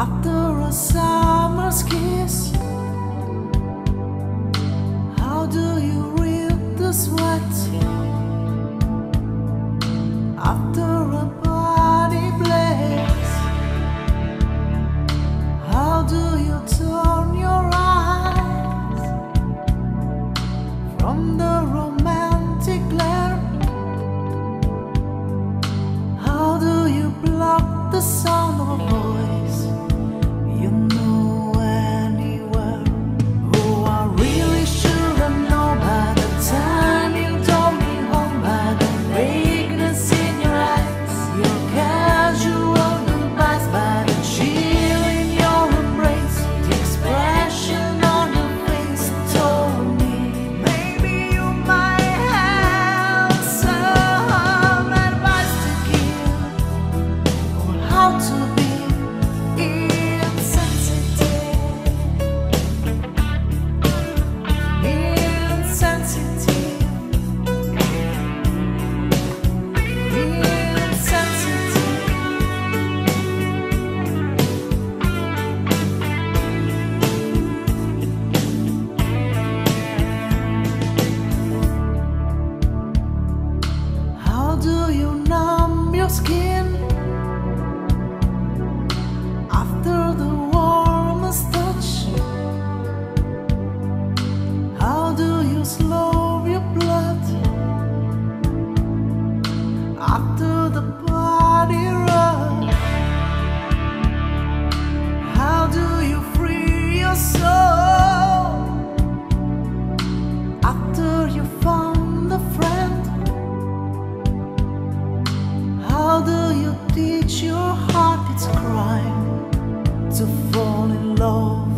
After a summer's kiss, how do you reap the sweat? After a body blaze, how do you turn your eyes from the romantic glare? How do you block the sound of a voice? To be insensitive. How do you numb your skin? Slow your blood after the body run. How do you free your soul after you found a friend? How do you teach your heart its crime to fall in love?